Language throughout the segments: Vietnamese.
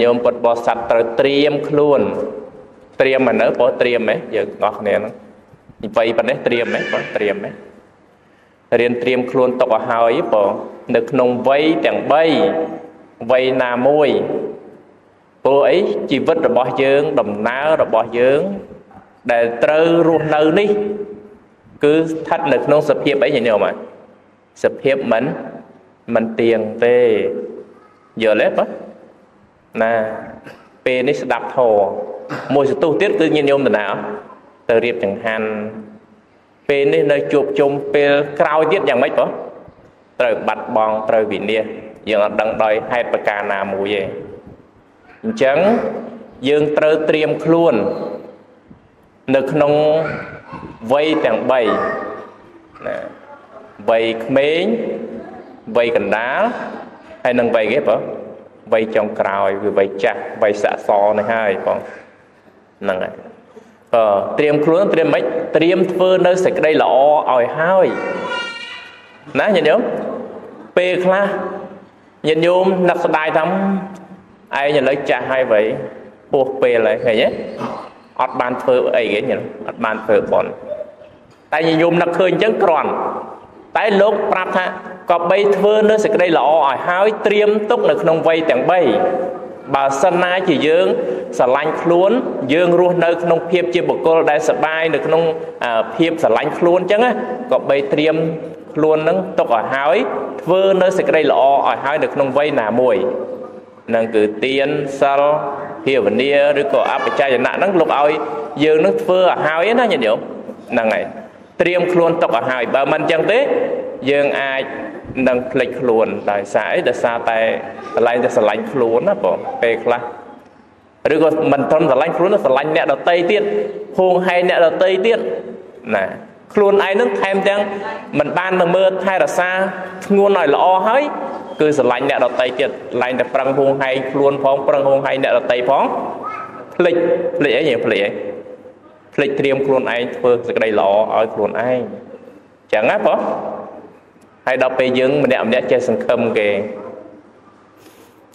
nhôm bột bò sạch tới triêm luôn triêm mà nỡ bỏ triêm ấy giờ ngọt nè vậy bạn đấy triêm ấy bỏ triêm ấy riêng triêm luôn tọa hơi bỏ được nông vây chẳng bay vây nà môi cô ấy chỉ vứt rồi bỏ dưỡng đầm ná rồi bỏ dưỡng để trơ ruột nâu đi cứ thắt được nông sập hiệp ấy nhiều mà sập hiệp mình tiền về giờ lép á nè về đi đạp thò môi sự tu tiết cứ nhiên nhôm từ nào từ riệp chẳng hạn về đi nơi chụp chung về cào tiết chẳng mấy đó trời bạch bòn trời biển nia giờ đằng đòi hai bậc ca nào mùi vậy chẳng dương trời tiêm luôn nực nông vây chẳng bày vây mến vây cần đá hay nâng vây ghép đó vây trong cào vừa vây chặt vây xạ xò này hai còn nâng này tiêm luôn tiêm mấy tiêm phơ nơi sạch đây là ỏi hai ná nhìn nhớ pê khla nhìn nhôm nạp đại thắm ai nhận lấy cha hai vậy buộc pê lại này nhé ọt bàn phơi ấy cái nhỉ ọt bàn phơi còn tại nhìn nhôm nạp khơi chấn tròn tại lúc prap ha có bay phơi nơi sạch đây là ỏi hai tiêm túc được nông vây chẳng bay bà sân na chỉ dương sờ lanh luôn dương luôn nơi nông phep chỉ một cô đại sờ bay được nông phep sờ lanh luôn chứ á có bay tiêm luôn nâng tốc ở hói vơ nơi sẽ đây lọ ở hói được nông vây nà mùi nâng cứ tiên sao hiểu vấn đề rồi có áp trai nạn nâng lục oi dương nước vơ ở hói nó nhìn hiểu nâng này tiêm luôn tốc ở hói bà mình chẳng thế dương ai nâng lịch luôn tại sải để xa tay lại để sờ lạnh luôn á bỏ về class rồi có mình thâm sờ lạnh luôn nó sờ lạnh nẹt đầu tây tiên hùng hay nẹt đầu tây tiên nè luôn ai nước thêm chăng mình ban là mưa hay là xa nguồn này là o hết cứ sờ lạnh nẹt đầu tây tiệt lạnh để prang hùng hay luôn phong prang hùng hay nẹt đầu tây phong lịch ấy nhỉ lịch tiêm luôn ai phương sực đây lọ ở luôn ai chẳng áp bỏ hay đọc về dương mình đẹp chơi sân khâm kì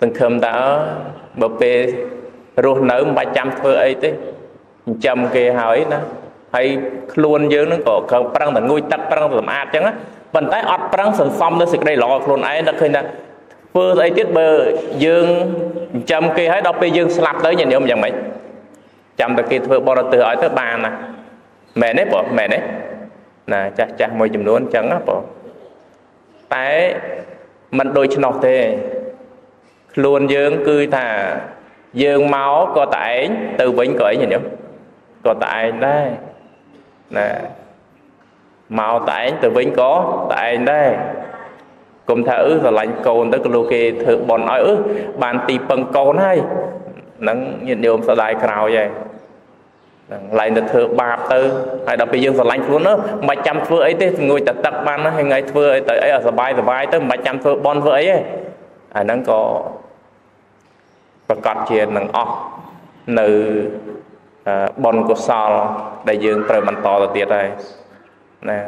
sân khâm đã bập về ruột nở 300 phơi ấy thế trăm kì hỏi nó hay luôn dương nó có cần prang là ngôi tắt prang làm ạt chẳng á vận tải ọt prang sân xong nó sẽ đây lọ luôn ấy nó khơi là phơi ấy tiết bờ dương trăm kì hãy đọc về dương slap tới nhìn nhôm chẳng mấy trăm đặc kì phơi bỏ từ hỏi tới bàn nè mẹ đấy bỏ mẹ đấy nè cha cha môi chùm luôn chẳng á bỏ tại mình đôi chân nọc thế luôn dương cười thà dương máu có tại từ vĩnh cởi nhìn nhớ có tại đây nè máu tại từ vĩnh có tại đây cùng thử là lạnh cồn tới lô kê thử bọn nói ứ bàn tì bằng cồn hay nắng nhìn nhôm sợ đại cào vậy lại được thử bạp từ hay đọc bây giờ lạnh luôn đó mà chăm phơi ấy thế người ta tập ban nó hay ngày phơi tới ấy ở sờ bay tới mà chăm phơi bon phơi ấy à nó có và cọt chuyện nó off nữ bon của sao đại dương trời mình to là tiệt này nè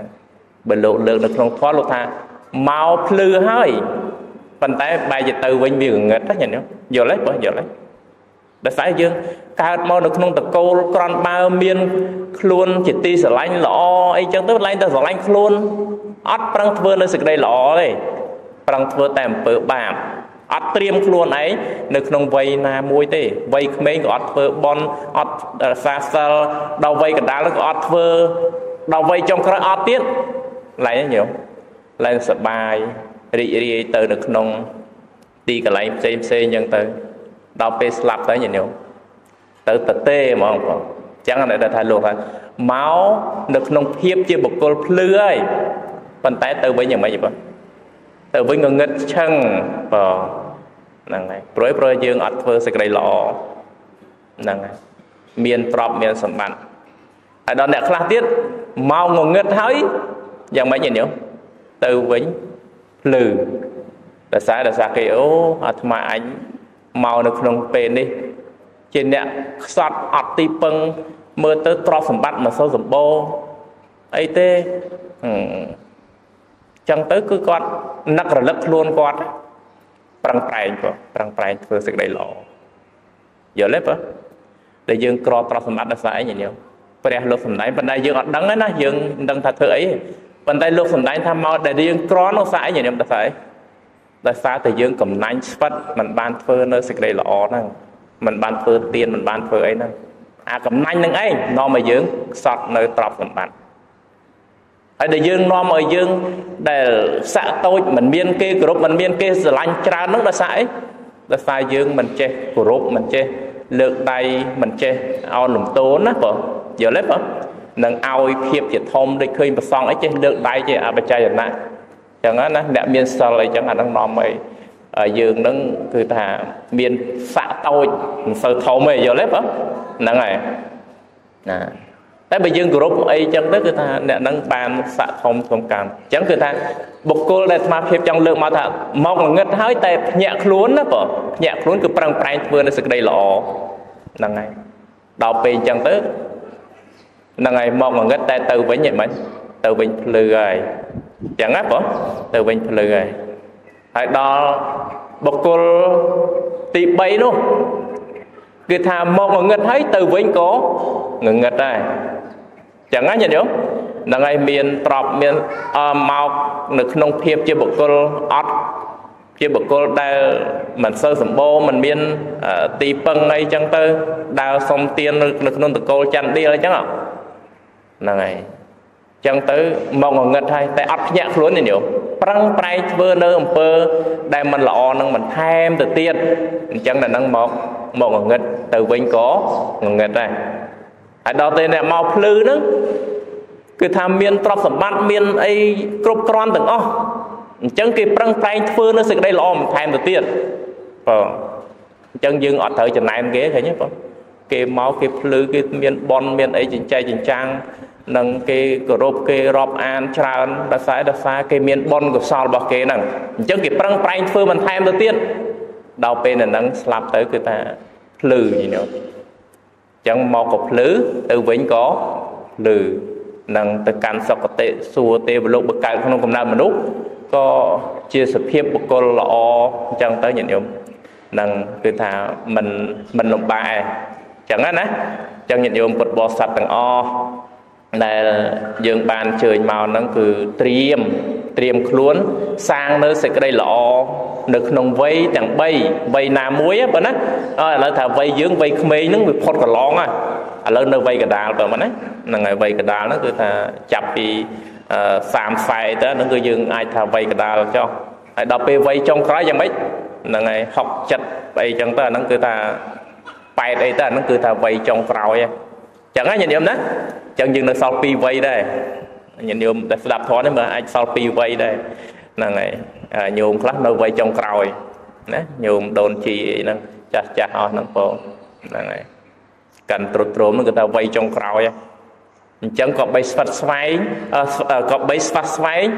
bình luận lượng được không thoát luôn ha máu lư hơi bàn tay bài dịch từ vĩnh viễn người ta nhận nhá giờ lấy đã sai dương cả màu được nông tập câu còn bao miên luôn chỉ ti sờ lanh lọ ấy chẳng tới lanh ta sờ lanh luôn ót prang thưa nơi sực đây lọ đây prang thưa tèm bự bảm ót tiêm luôn ấy được nông vây na môi tê vây mấy ót thưa bon ót xa xa đầu vây cả đá nó ót thưa đầu vây trong cái ót tiết lại nhiều lại sờ bài rì từ được nông ti cả lại xem nhân từ đào pê slap tới nhìn nhau tới tê mà không chẳng là đã thay luôn rồi máu được nông hiếp chưa bộc cô lưa ấy bàn tay từ với những mấy gì vậy từ với người nghịch chân bò nàng này rồi dương ắt vừa sực đầy lọ nàng này miền prop miền sầm bắn ở đó đẹp khá tiết mau người nghịch thấy dạng mấy nhìn nhau từ với lừ đã xa cái ô mà anh màu được nông pê đi trên nè sọt ọt ti pưng mơ tới trọ sầm bát mà sâu sầm bô ấy tê chẳng tới cứ con nặc lực luôn con prang prang vừa sực đầy lọ giờ lép á để dừng cọ prao sầm mặt đã sai như nhau, bè lốp sầm đáy bên đây dừng đắng đấy na dừng đằng thật thưa ấy bên đây lốp sầm đáy tham mau để dừng cọ nó sai như nhau đã sai, đã sai thì dừng cầm nanh phất mình bàn phơi nơi sạch đầy lọ năng mình bàn phơi tiền mình bàn phơi ấy năng à cầm nanh năng ấy nó mà dừng sọt nơi prao sầm mặt để dừng nó mà dừng để xạ tôi mình biên kê group mình biên kê giờ lanh tràn nước đã sai đã sai dừng mình che group mình che lượt tay mình che ao lủng tốn á vợ giờ lép á nâng ao khiếp thiệt thông để khơi mà xong ấy che lượt tay che à bây giờ nè chẳng á nè mẹ biên sao lại chẳng hạn đang nòm mày dừng nâng cứ thả biên xạ tôi sờ thâu mày giờ lép á nè này nè tại bây giờ group ấy chẳng đấy cứ thà nè nâng bàn xạ thông thông cảm chẳng cứ thà bộc cô đây mà khiếp chẳng lượng mà thà mong là ngất hơi tệ nhẹ cuốn đó vợ nhẹ cuốn cứ prang prang vừa nó sực đầy lọ là ngày đào pin chẳng tới là ngày mong là ngất tệ từ với nhẹ mình từ bình lười rồi chẳng áp vợ từ bình lười rồi tại đó bộc cô tị bay luôn cứ thà mong là ngất hơi từ với có ngừng ngất đây chẳng ai nhận được là ngày miền trọp miền màu được nông thiệp chia bậc cô ót chia bậc cô đào mình sơ sẩm bô mình miền tì păng ngay chẳng tơ đào sông tiền được nông tự cô chăn đi rồi chẳng ạ là ngày chẳng tới mong ở ngật hay tại ót nhẹ luôn này nhiều prang prai vơ nơi ông pơ đây mình lọ nâng mình thêm từ tiền chẳng là nâng mọc mong ở ngật từ vinh có ngừng ngật đây đó tên là màu phư đó cứ tham miên trọc sầm bát miên ấy cướp con từng ó chẳng kịp răng tay phư nó sực đây lòm thèm được tiền chẳng dừng ở thời trần này em ghé thấy nhé con cái máu cái phư cái miên bon miên ấy chỉnh trang nâng cái group cái rob an tràn đã sai cái miên bon của sao bảo kê nằng chẳng kịp răng tay phư mình thèm được tiền đào bên là nâng slap tới người ta phư gì nữa chẳng mò cột lứ từ vĩnh có lừ năng từ cán sọc tệ xua tê và lục bậc cạn không còn làm mà nút có chia sẻ hiệp một con lọ chẳng tới nhận nhung năng cứ thả mình lục bài chẳng á nè chẳng nhận nhung bật bò sạt tầng o này dương bàn trời màu năng cứเตรียม ខ្លួន sang នៅ សេចក្តី ល្អ នៅ ក្នុង វ័យ ទាំង 3 វ័យ ណា មួយ បើ ណា ឥឡូវ ថា វ័យ យើង វ័យ ក្មេង ហ្នឹង វា ផុត កន្លង ហើយ ឥឡូវ នៅ វ័យ កណ្ដាល បើ មិន ណា ហ្នឹង ហើយ វ័យ កណ្ដាល ហ្នឹង គឺ ថា ចាប់ ពី 30 40 ទៅ ហ្នឹង គឺ យើង អាច ថា វ័យ កណ្ដាល ចុះ ហើយ ដល់ ពេល វ័យ ចុង ក្រោយ យ៉ាង ម៉េច ហ្នឹង ហើយ 60 70 អី ចឹង ទៅ អា ហ្នឹង គឺ ថា 8 អី ទៅ អា ហ្នឹង គឺ ថា វ័យ ចុង ក្រោយ ចឹង ណា ញាតិញោម ណា ចឹង យើង នៅ សល់ 2 វ័យ ដែរnhìn nhôm đã đạp thoát đấy mà anh sau pi vây đây là này nhôm class nó vây trong còi nè nhôm đồn chi năng cha cha họ năng phô là này cần trộn trộn nó người ta vây trong còi chẳng có base phát xoáy có base phát xoáy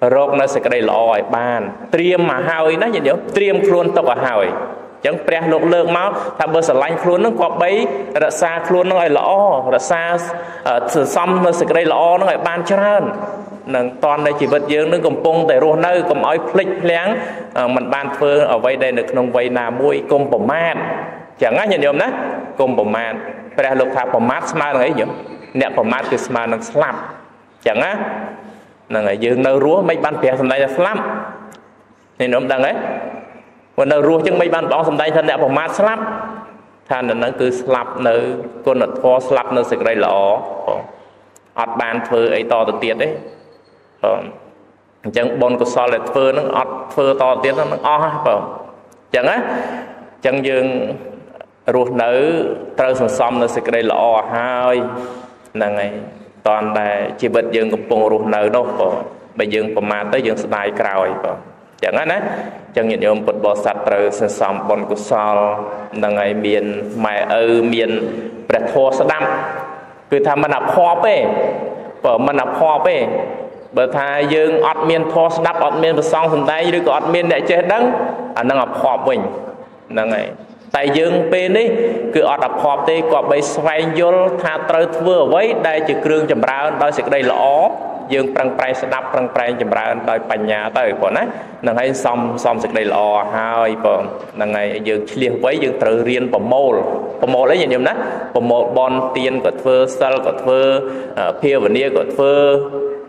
rốt nó sẽ cái đây lòi bàn triêm mà hao nó nhìn nhôm triêm luôn tao cả hao chẳng pre lục lượng máu tham bơ sờ lanh luôn nó có bấy đã xa luôn nó lại lõ đã xa xong nó sực đây lõ nó lại ban chân nằng toàn đây chỉ vật dương nó cầm pung để ruột nơi cầm ói phịch láng mình ban phơi ở vây đây được nông vây nà mui cùng bổ mát chẳng ai nhận nhầm đấy cùng bổ mát pre lục thà bổ mát smart là cái gì nè bổ mát cái smart là slap chẳng á nằng ấy dương nơi rúa mấy ban phe sầm đây là slap nên nó đang đấy còn nó ruột chẳng mấy ban bóng sầm đai thân đẹp bóng mát slap than nó cứ slap nó con nó thò slap nó sực đây lọ ọt bàn phơi ấy to từ tiệt đấy chẳng bon của so là phơi nó ọt phơi to tiệt nó o chẳng á chẳng dừng ruột nữ trâu sầm sầm nó sực đây lọ hai là ngày toàn là chỉ bật dừng cùng bùng ruột nữ đâu bây dừng bóng mát tới dừng style cào chẳng hạn đấy chẳng nhận nhôm bột bò sạt từ sân sầm bòn cột sò là ngày miền mày miền bẹt thô sạt đâm cứ tham mình nạp hoa pe vợ mình nạp hoa pe bờ thay dương ọt miền thô sạt đắp ọt miền bờ sông sầm tay rồi ọt miền đại chế đắng anh đang nạp hoa mình là ngày tại dương pe đấy cứ ọt nạp hoa tê quạt bay xoay vô thả từ vừa với đây chỉ kêu chầm rau đôi sẽ đây lõ dương prang prai sẽ đáp prang prai chìm ra đời bành nhà tới bọn á nàng ấy xong sẽ đầy lò hai bọn nàng ấy dương liên với dương tự riêng bầm mồ lấy gì nhầm nát bầm mồ bon tiền của thưa sal của thưa pia và nia của thưa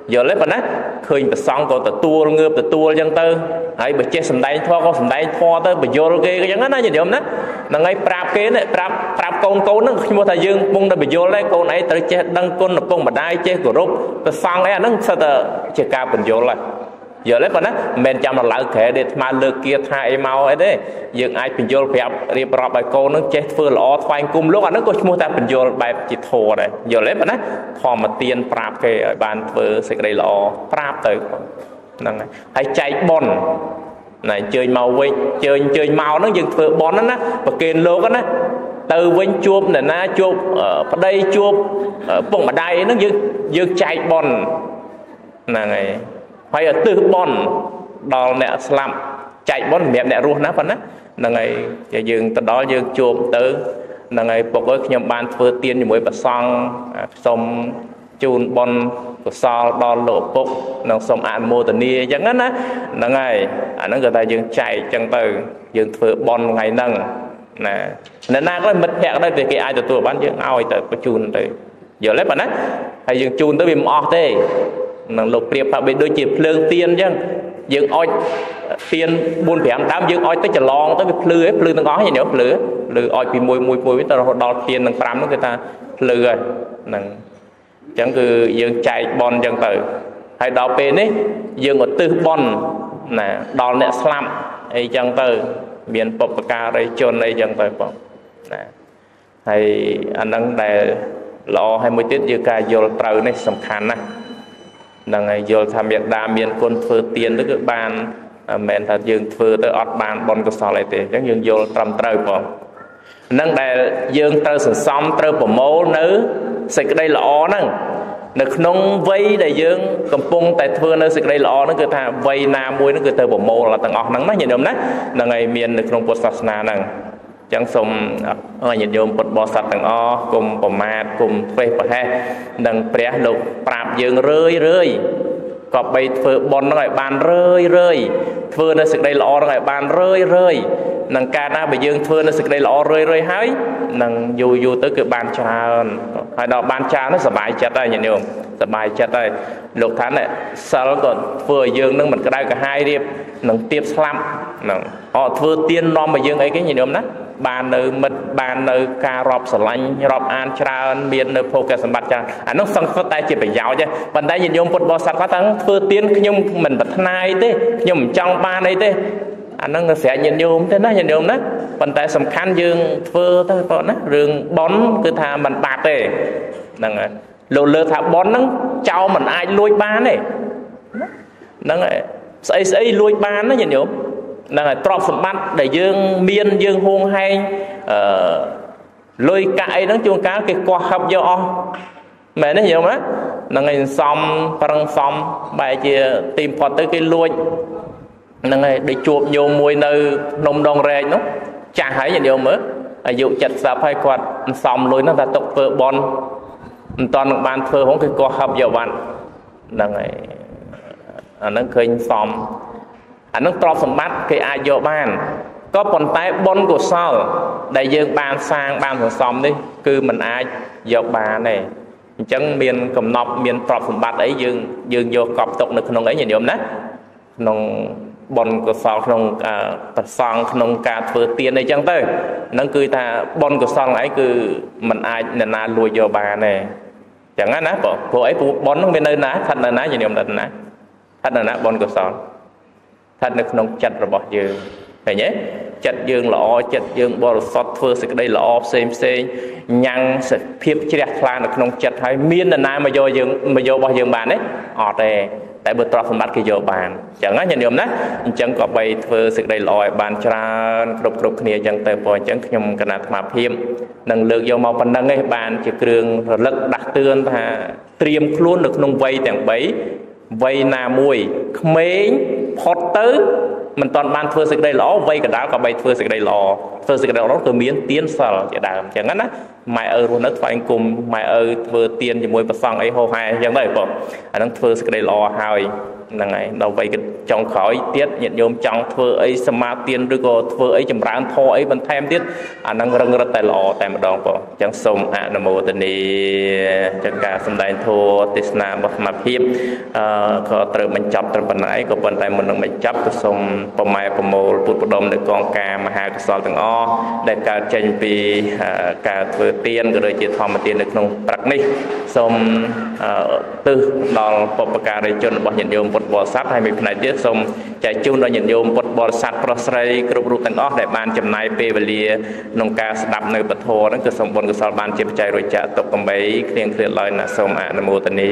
giờ lấy bọn á khơi và xong còn tự tua ngược tự tua dân tư ấy bị chết sầm đáy thoa con sầm đáy thoa tới bị vô cái dân á nói gì nhầm nát nàng ấy prap cái này prap con nó khi mua thà dương mông đã bị vô lấy con ấy tới chết đăng con là con mà đai chết của rốt tự xong ấy nó sao tự chết cao bình vô lại giờ lấy bọn á mình chăm là lỡ kệ để mà lừa kia thay màu ấy đấy dương ai bình vô phải riêng rập bài con nó chết phơi lọ thoai cung lúc anh nó có mua ta bình vô bài chỉ thua đấy giờ lấy bọn á thò mà tiền prap cái ở bàn phơi sẽ đầy lọ prap tới hãy chạy bon này chơi màu quay chơi màu nó dừng phơi bon nó và kèn lô cái từ bên chuột này na chuột ở đây chuột vùng ở đây nó dừng chạy bon là ngày hay ở từ bon đò nè làm chạy bon mẹ nè ruột nát phần á là ngày dừng từ đó dừng chuột từ là ngày buộc ơi nhầm bàn phơi tiền như mới bật xong xong chun bon của sao đo lộ bốc nó xong ăn mua từ nia chẳng hết á là ngày nó người ta dừng chạy chân từ dừng phơi bon ngày nâng nè nên na có mệt hẹn đây thì cái ai từ tuổi bán dừng ao từ có chun từ giờ lấy bạn á hay dừng chun tới bị mọt thế năng lục địa phạm bị đôi chỉ phơi tiền chứ dừng oi tiền buôn phải ăn tám dừng oi tới chả lon tới bị phơi nó ngó gì nữa phơi oi bị mùi tới đo tiền năng pram nó người ta phơi rồi năng chẳng cứ dương chạy bon chẳng tử hay đào pê đấy dương ở tư bon nè đào nẹt slam ấy chẳng tử miền bộc ca đây chôn đây chẳng tử bộc nè hay anh đang để lo hay mới tiết dương ca vô trâu này sầm khăn này đang ngày vô tham biệt đa miền quân phơi tiền đức ban mẹ thật dương phơi tới ọt ban bon cơ sở lại tiền chẳng dương vô trầm trâu bộc năng để dương trâu sừng xong trâu bổ mố nữ sạch đây lọ năng được nông vây đại dương cầm pung tại thưa nơi sạch đây lọ nó cứ thà vây nam muối nó cứ từ bổ mồ là tầng ọt nắng nó nhìn đom nát là ngày miền được nông bột sạch nà năng chẳng sùng nhìn đom bột bò sạch tầng o cùng bò mát cùng phê bò he đằng prea lục prap dương rơi có bay thưa bon nó lại bàn rơi thưa nơi sạch đây lọ nó lại bàn rơi năng ca na bị dương thưa nơi sạch đây lọ rơi hái năng dù tới cái bàn trà hồi đó bàn trà nó sờ bài chặt đây nhìn nhung sờ bài chặt đây lục tháng này sau còn vừa dương nâng mình cái đây cả hai điệp nâng tiếp slam nâng họ vừa tiên non mà dương ấy cái nhìn nhung đó bàn nơi mật bàn nơi cà rọp sờ lanh rọp an trà miền nơi phô kẹt sầm bạch trà anh nó sang phát tay chỉ phải giáo chứ bàn tay nhìn nhung bột bò sạt phát thắng vừa tiên nhưng mình bật nai thế nhưng trong ba này thế anh nó sẽ nhìn nhôm thế nó nhìn nhôm đó vận tải sầm khăn dương phơ thôi còn đó rừng bón cứ thà mình bạt để năng lô lơ thà bón nó trao mình ai lôi bán này năng ấy lôi bán nó nhìn nhôm năng là trọp sầm bát để dương miên dương hung hay lôi cãi nó chuông cá cái co hấp vô mẹ nó hiểu á năng ngày xong răng xong bài chia tìm phật tới cái lôi năng này để chuột vô mùi nơi nông đông rè nó chả hái gì nhiều mới dụ chặt sạp hay quạt xong lối nó ta tục vợ bon toàn bàn phơi không cái co hấp vào bàn năng này anh nó khơi xong anh nó to sầm bát cái ai vào bàn có còn tay bon của sao đại dương bàn sang bàn xong đi cứ mình ai vào bàn này chẳng miền cầm nọc miền to sầm bát ấy dương vô cọp tục được không ấy gì nhiều nữa nông bon của sao không tập sang không cả thừa tiền này chẳng tới nó cười ta bon của sao ấy cứ mình ai là lùi vào bà này chẳng á nát của ấy của bon không bên nơi nát thật là nát gì niệm thật nát bon của sao thật là không chặt rồi bỏ dương phải nhé chặt dương lọ chặt dương bò sọt thừa sẽ đây lọ xem nhăn sẽ phép chia ra là không chặt hay miên là nay mà vô dương mà vô bỏ dương bà đấy ọt này tại bữa trò phần bát kia vô bàn chẳng á nhận điểm đó chẳng có bay phơi sự đầy lòi bàn trà rục kia chẳng tới bỏ chẳng nhom canh mà phim năng lượng vô màu phần năng ấy bàn chỉ trường lực đặc tươn ta tiêm luôn được nông vây tảng bấy vây nà mùi khmến phật tứ mình toàn ban phơi sực đầy lò vây cả đá cả bay phơi sực đầy lò từ miếng tiền sờ chỉ đào chẳng ngắn á mày ở ruộng đất phải cùng mày ở phơi tiền chỉ môi bắp sòng ấy hô hai chẳng đấy bộ anh đang phơi sực đầy lò hai năng này đầu vây cái trong khói tiết nhận nhôm trong phơi ấy sma tiền rồi có phơi ấy chầm rán thô ấy vẫn thêm tiết anh đang răng rất đầy lò tại một đòn bộ chẳng sông à nam mô tịnh chẳng cả sông đại thô tịnh nam mà phim có từ mình chập từ bên nãy có bên tay mình đang mình chập từ sông bờ mai bờ mồ bụt bờ đom để con cá mà hai cái sọt từng o để cả tranh vì cả phơi tiền rồi chỉ thò mà tiền được nông bạc này sông tư đòn bờ cá để cho bọn nhận nhômบอลซัดให้มีพนัยเยอะสมใจจุนเราหยิบโยมบทบอลซัดพระไตรกรุบรูตังอ้อได้บานจำนายเปเลียนงกาสดับในปะโทนั่นคือสมบูรณ์กุศลบานเจ็บใจรวยจะตกกำไบเคลียงเคลียลอยนะสมอนโมตนี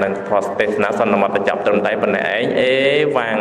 นั่นพอสเตสนะสนมาประจับตรงใจปนัยเอวัง